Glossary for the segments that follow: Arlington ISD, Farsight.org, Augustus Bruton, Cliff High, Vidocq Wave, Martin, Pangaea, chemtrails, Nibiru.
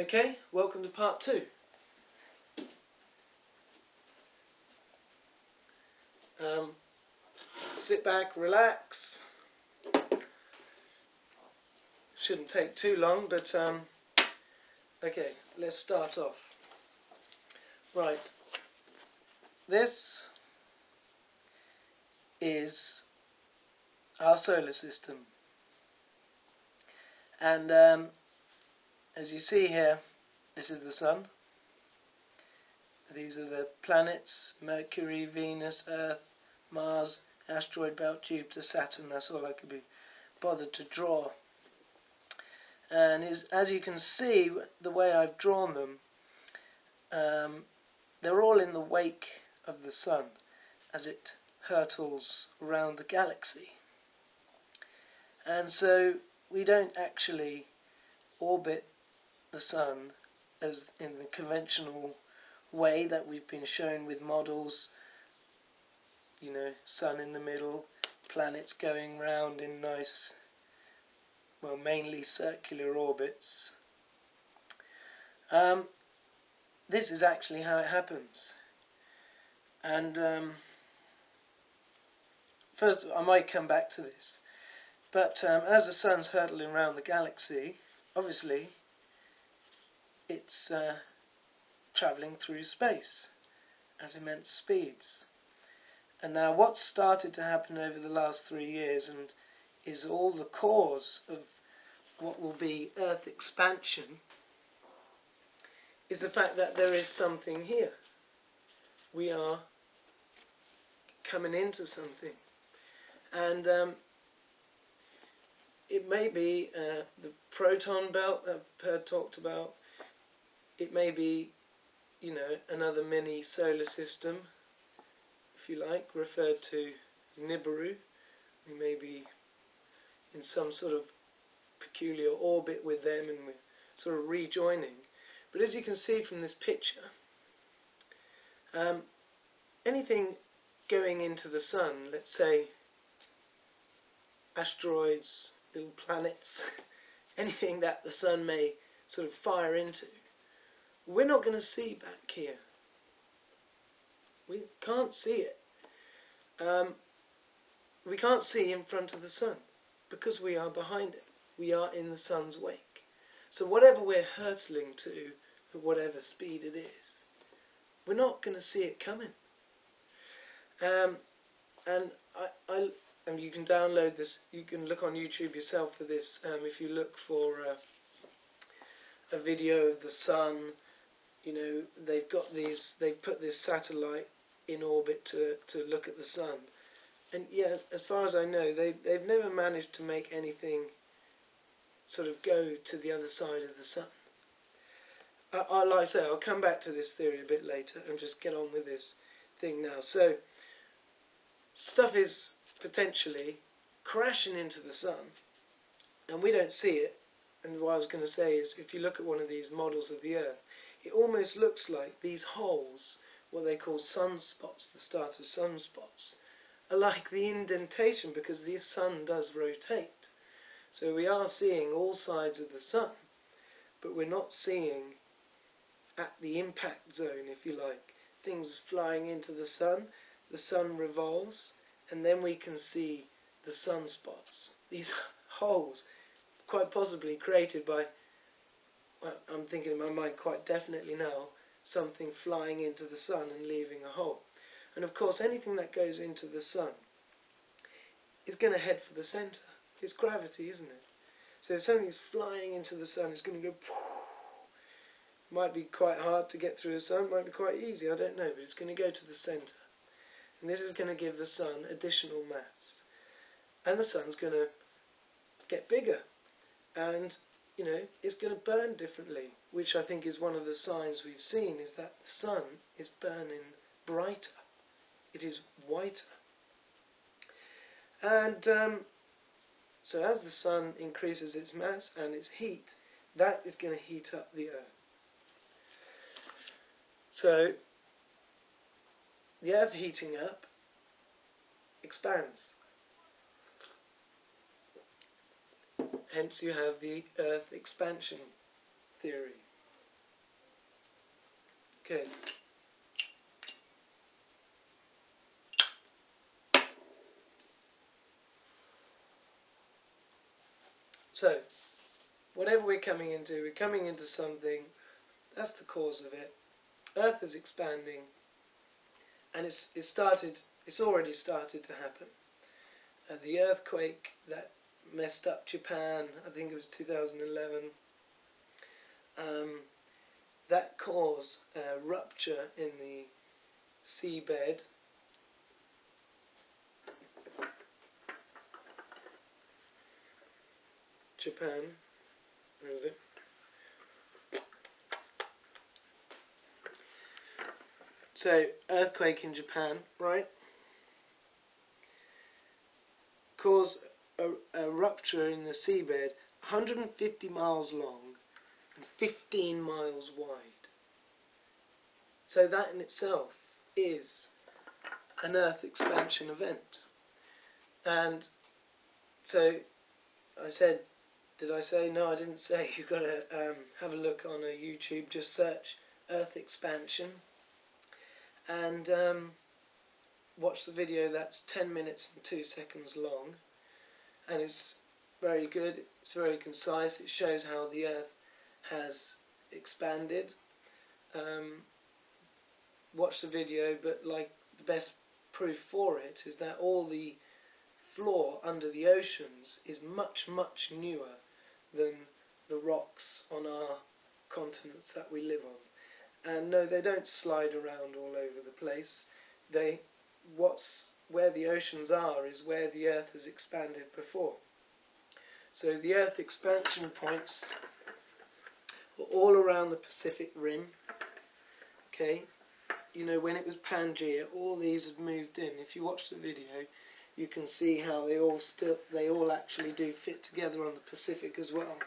Okay, welcome to part two. Sit back, relax. Shouldn't take too long, but okay, let's start off. Right, this is our solar system, and as you see here, this is the Sun. These are the planets: Mercury, Venus, Earth, Mars, asteroid belt, Jupiter, Saturn. That's all I could be bothered to draw. And as you can see, the way I've drawn them, they're all in the wake of the Sun as it hurtles around the galaxy. And so we don't actually orbit the Sun as in the conventional way that we've been shown with models, you know, Sun in the middle, planets going round in nice, well, mainly circular orbits. This is actually how it happens. And first, I might come back to this, but as the Sun's hurtling around the galaxy, obviously it's travelling through space at immense speeds. And now what's started to happen over the last 3 years and is all the cause of what will be Earth expansion is the fact that there is something here. We are coming into something. And it may be the proton belt that I've heard talked about. It may be, you know, another mini solar system, if you like, referred to as Nibiru. We may be in some sort of peculiar orbit with them and we're sort of rejoining. But as you can see from this picture, anything going into the Sun, let's say asteroids, little planets, anything that the Sun may sort of fire into, we're not going to see back here. We can't see it. We can't see in front of the Sun because we are behind it. We are in the Sun's wake. So whatever we're hurtling to, at whatever speed it is, we're not going to see it coming. And you can download this. You can look on YouTube yourself for this. If you look for a video of the Sun, you know, they've got these. They've put this satellite in orbit to look at the Sun, and yeah, as far as I know, they've never managed to make anything sort of go to the other side of the Sun. Like I say, I'll come back to this theory a bit later and just get on with this thing now. So stuff is potentially crashing into the Sun and we don't see it. And what I was going to say is, if you look at one of these models of the Earth, it almost looks like these holes, what they call sunspots, the start of sunspots, are like the indentation, because the Sun does rotate. So we are seeing all sides of the Sun, but we're not seeing at the impact zone, if you like, things flying into the Sun revolves, and then we can see the sunspots, these holes, quite possibly created by, well, I'm thinking in my mind quite definitely now, something flying into the Sun and leaving a hole. And of course anything that goes into the Sun is going to head for the centre. It's gravity, isn't it? So if something is flying into the Sun, it's going to go, poof. Might be quite hard to get through the Sun, might be quite easy, I don't know, but it's going to go to the centre. And this is going to give the Sun additional mass. And the Sun's going to get bigger. And, you know, it's going to burn differently, which I think is one of the signs we've seen, is that the Sun is burning brighter. It is whiter. And so as the Sun increases its mass and its heat, that is going to heat up the Earth. So the Earth heating up expands. Hence you have the Earth expansion theory. Okay. So, whatever we're coming into something. That's the cause of it. Earth is expanding, and it's already started to happen. The earthquake that messed up Japan, I think it was 2011, that caused a rupture in the seabed. Japan, where is it? So, earthquake in Japan, right? Caused a rupture in the seabed, 150 miles long and 15 miles wide. So that in itself is an earth expansion event. And so I said, did I say? No, I didn't say. You've got to have a look on YouTube, just search earth expansion. And watch the video. That's 10 minutes and 2 seconds long, and it's very good, it's very concise, it shows how the earth has expanded. Watch the video, but like the best proof for it is that all the floor under the oceans is much, much newer than the rocks on our continents that we live on. And no, they don't slide around all over the place. Where the oceans are is where the earth has expanded before. So the earth expansion points are all around the Pacific Rim. Okay, you know, when it was Pangaea, all these had moved in. If you watch the video, you can see how they all actually do fit together on the Pacific as well.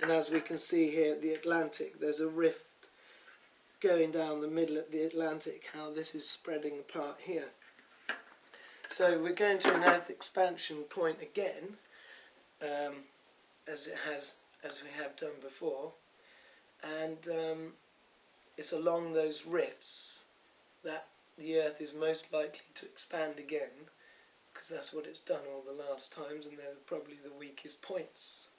And as we can see here at the Atlantic, there's a rift going down the middle of the Atlantic, how this is spreading apart here. So we're going to an earth expansion point again, as we have done before, and it's along those rifts that the earth is most likely to expand again, because that's what it's done all the last times, and they're probably the weakest points.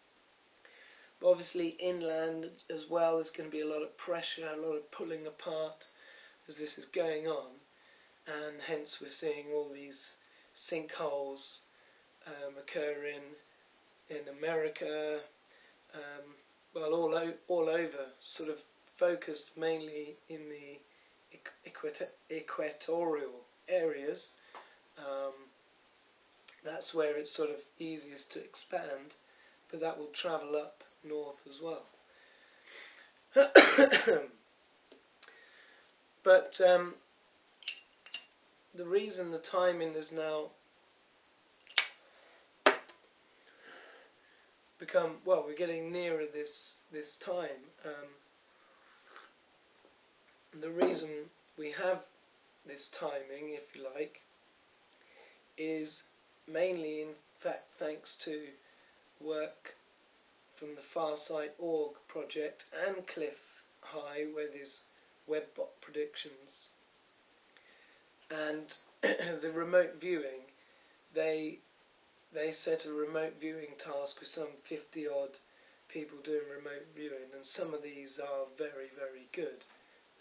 Obviously inland as well, there's going to be a lot of pressure, a lot of pulling apart as this is going on, and hence we're seeing all these sinkholes occur in America, well, all over, sort of focused mainly in the equatorial areas. That's where it's sort of easiest to expand, but that will travel up north as well. But the reason the timing has now become, well, we're getting nearer this time. The reason we have this timing, if you like, is mainly, in fact, thanks to work from the Farsight.org project and Cliff High with his webbot predictions and the remote viewing. They set a remote viewing task with some 50 odd people doing remote viewing, and some of these are very, very good.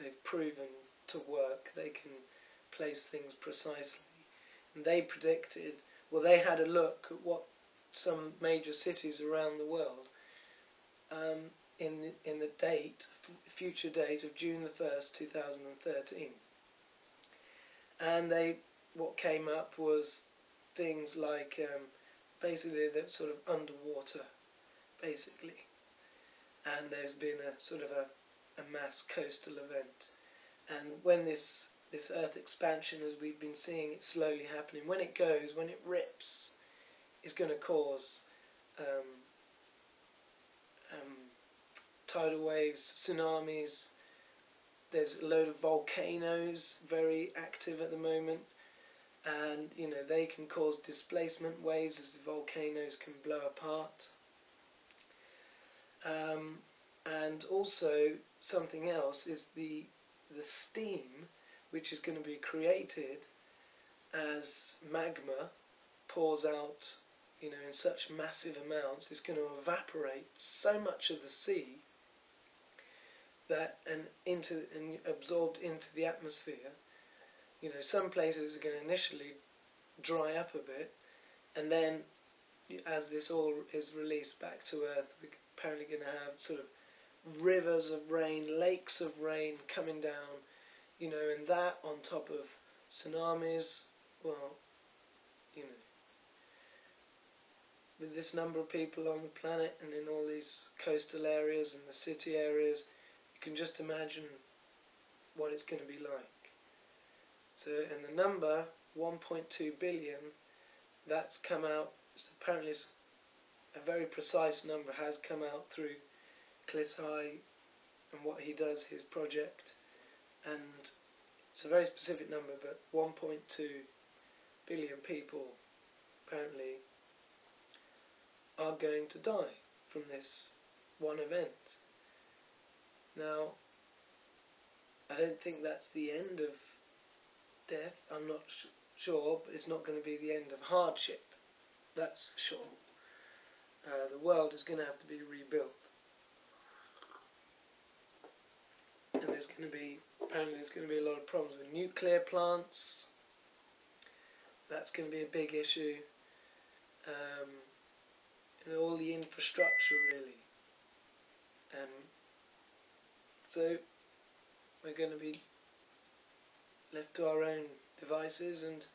They've proven to work. They can place things precisely, and they predicted, well, they had a look at what some major cities around the world in the future date of June the 1st, 2013. And what came up was things like, basically, that sort of underwater, basically. And there's been a sort of a mass coastal event. And when this earth expansion, as we've been seeing it slowly happening, when it rips, is going to cause tidal waves, tsunamis. There's a load of volcanoes very active at the moment, and you know, they can cause displacement waves as the volcanoes can blow apart. And also something else is the the steam which is going to be created as magma pours out, you know, in such massive amounts, is going to evaporate so much of the sea that and absorbed into the atmosphere. You know, some places are going to initially dry up a bit, and then as this all is released back to Earth, we're apparently going to have sort of rivers of rain, lakes of rain coming down, you know, and that on top of tsunamis. Well, you know, with this number of people on the planet and in all these coastal areas and the city areas, you can just imagine what it's going to be like. So, and the number 1.2 billion, that's come out, it's apparently a very precise number, has come out through Cliff High and what he does, his project, and it's a very specific number, but 1.2 billion people apparently are going to die from this one event. Now, I don't think that's the end of death. I'm not sure, but it's not going to be the end of hardship, that's for sure. The world is going to have to be rebuilt. And there's going to be, apparently there's going to be a lot of problems with nuclear plants. That's going to be a big issue. And all the infrastructure, really. So we're going to be left to our own devices, and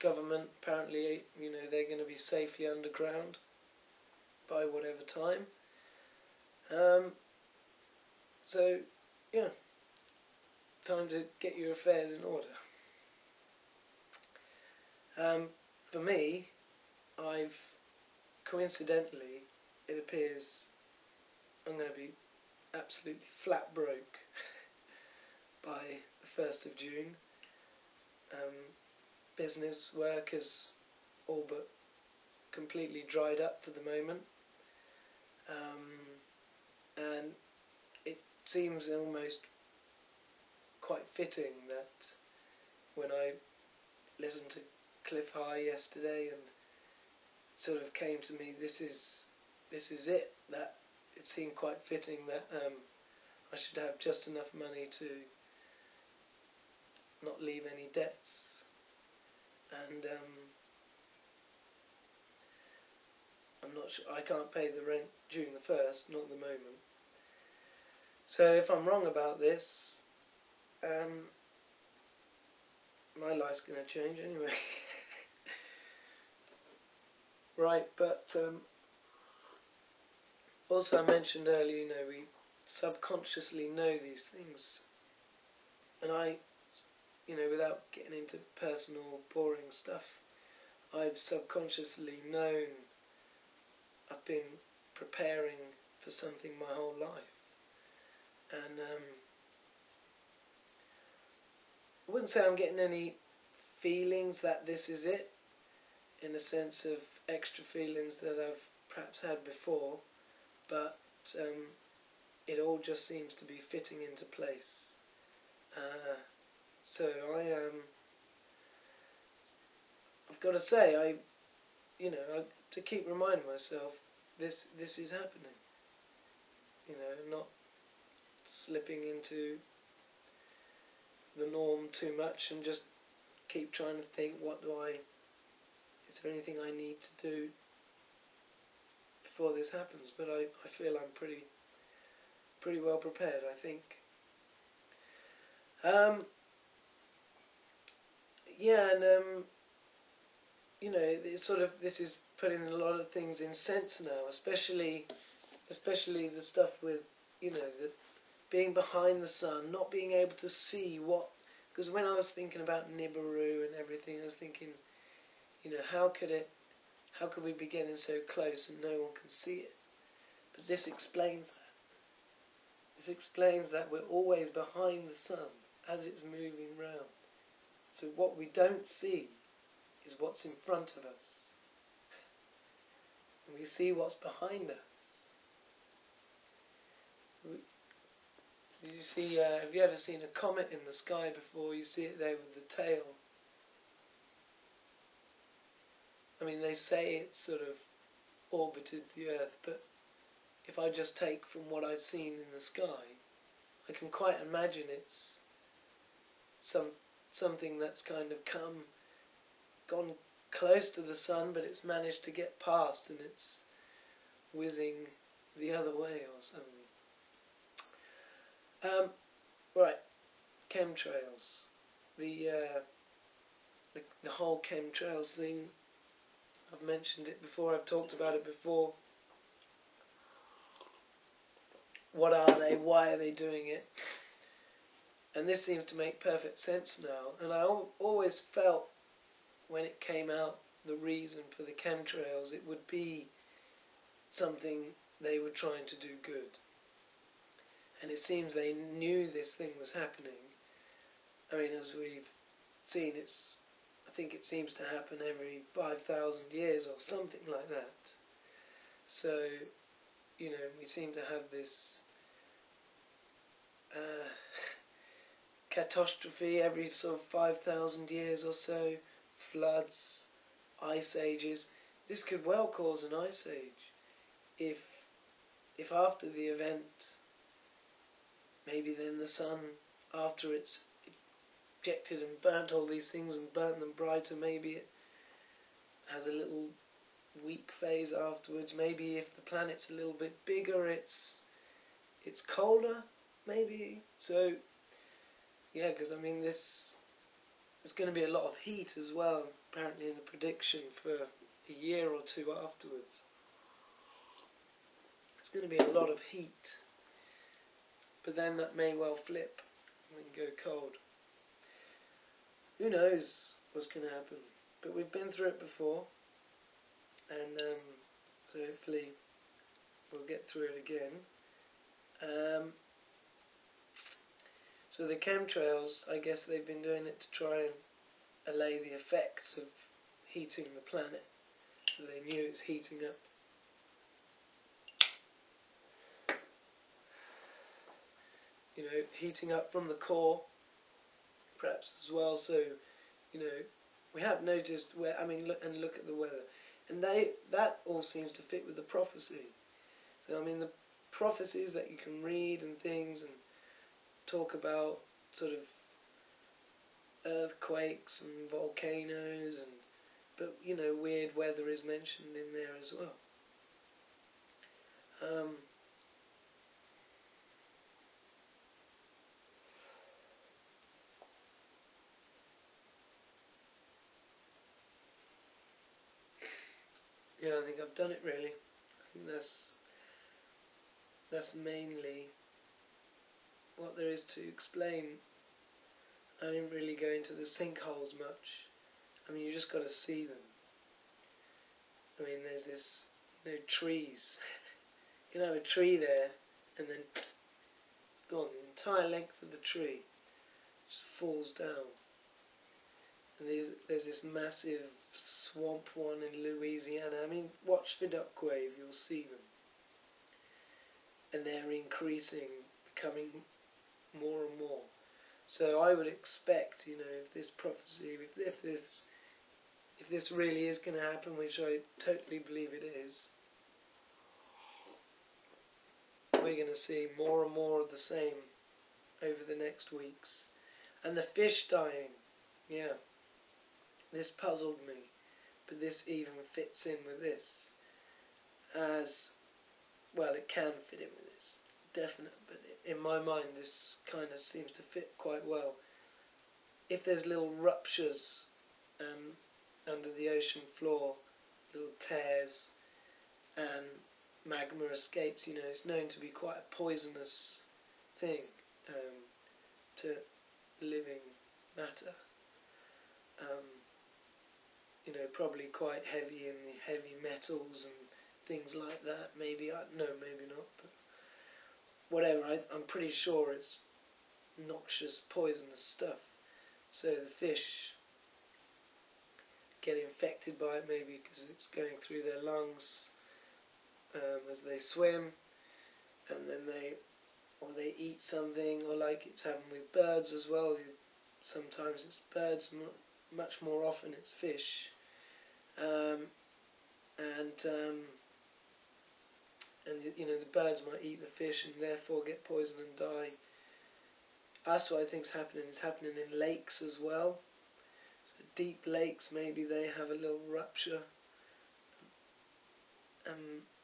government, apparently, you know, they're going to be safely underground by whatever time. So, yeah, time to get your affairs in order. For me, I've coincidentally, it appears I'm going to be absolutely flat broke by the 1st of June. Business work is all but completely dried up for the moment, and it seems almost quite fitting that when I listened to Cliff High yesterday and sort of came to me, this is it, that it seemed quite fitting that I should have just enough money to not leave any debts, and I'm not sure, I can't pay the rent June the 1st, not at the moment. So if I'm wrong about this, my life's going to change anyway. Right, but also I mentioned earlier, you know, we subconsciously know these things, and I, you know, without getting into personal boring stuff, I've subconsciously known I've been preparing for something my whole life, and I wouldn't say I'm getting any feelings that this is it, in the sense of extra feelings that I've perhaps had before, but it all just seems to be fitting into place. So I've got to say, I to keep reminding myself this is happening. You know, not slipping into the norm too much, and just keep trying to think, is there anything I need to do before this happens? But I feel I'm pretty well prepared, I think. Yeah, and you know, it's sort of, this is putting a lot of things in sense now, especially the stuff with, you know, the being behind the sun, not being able to see what, because when I was thinking about Nibiru and everything, I was thinking, you know, how could we be getting so close and no one can see it? But this explains that. This explains that we're always behind the sun as it's moving round. So what we don't see is what's in front of us. And we see what's behind us. You see, have you ever seen a comet in the sky before? You see it there with the tail. I mean, they say it's sort of orbited the Earth, but if I just take from what I've seen in the sky, I can quite imagine it's something that's kind of gone close to the sun, but it's managed to get past and it's whizzing the other way or something. Right, chemtrails. The whole chemtrails thing, I've mentioned it before, I've talked about it before. What are they? Why are they doing it? And this seems to make perfect sense now. And I always felt when it came out, the reason for the chemtrails, it would be something they were trying to do good. And it seems they knew this thing was happening. I mean, as we've seen, it's, I think it seems to happen every 5,000 years or something like that. So, you know, we seem to have this catastrophe every sort of 5,000 years or so, floods, ice ages. This could well cause an ice age if after the event, maybe then the sun, after it's ejected and burnt all these things and burnt them brighter, maybe it has a little weak phase afterwards. Maybe if the planet's a little bit bigger, it's colder, maybe. So, yeah, because I mean, there's going to be a lot of heat as well, apparently, in the prediction for a year or two afterwards. There's going to be a lot of heat. But then that may well flip and then go cold. Who knows what's going to happen? But we've been through it before, and so hopefully we'll get through it again. So the chemtrails, I guess they've been doing it to try and allay the effects of heating the planet. So they knew it's heating up. You know, heating up from the core, perhaps as well. So, you know, we have noticed where, I mean, look at the weather, and that all seems to fit with the prophecy. So, I mean, the prophecies that you can read and things and talk about, sort of earthquakes and volcanoes, and but you know, weird weather is mentioned in there as well. Yeah, I think I've done it really. I think that's mainly what there is to explain. I didn't really go into the sinkholes much. I mean, you just got to see them. I mean, there's this, you know, trees. You can have a tree there, and then it's gone. The entire length of the tree just falls down. And there's this massive swamp one in Louisiana. I mean, watch Vidocq Wave, you'll see them. And they're increasing, becoming more and more. So I would expect, you know, if this prophecy, if this really is going to happen, which I totally believe it is, we're going to see more and more of the same over the next weeks. And the fish dying, yeah. This puzzled me, but this even fits in with this, as well, it can fit in with this, definite, but in my mind this kind of seems to fit quite well. If there's little ruptures under the ocean floor, little tears, and magma escapes, you know, it's known to be quite a poisonous thing to living matter. You know, probably quite heavy in the heavy metals and things like that. Maybe, no, maybe not, but whatever. I'm pretty sure it's noxious, poisonous stuff. So the fish get infected by it, maybe because it's going through their lungs as they swim, and then they or they eat something, or like it's happened with birds as well. Sometimes it's birds, much more often it's fish. And you know, the birds might eat the fish and therefore get poisoned and die. That's what I think is happening. It's happening in lakes as well. So deep lakes, maybe they have a little rupture.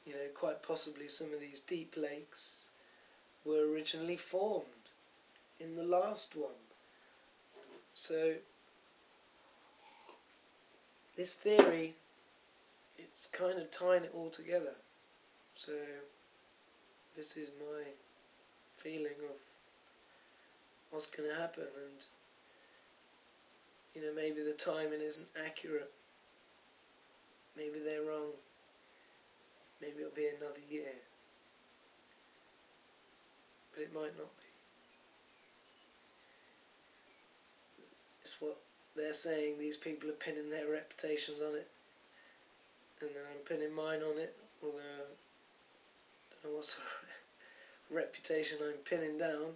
You know, quite possibly some of these deep lakes were originally formed in the last one. So this theory, it's kind of tying it all together. So this is my feeling of what's going to happen, and you know, maybe the timing isn't accurate, maybe they're wrong, maybe it'll be another year, but it might not be. It's what they're saying. These people are pinning their reputations on it, and I'm pinning mine on it, although I don't know what sort of reputation I'm pinning down.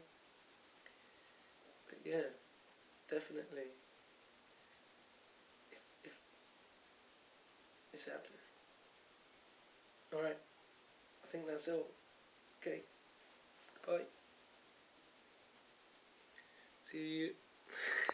But yeah, definitely, if it's happening. Alright, I think that's all. Okay, bye. See you.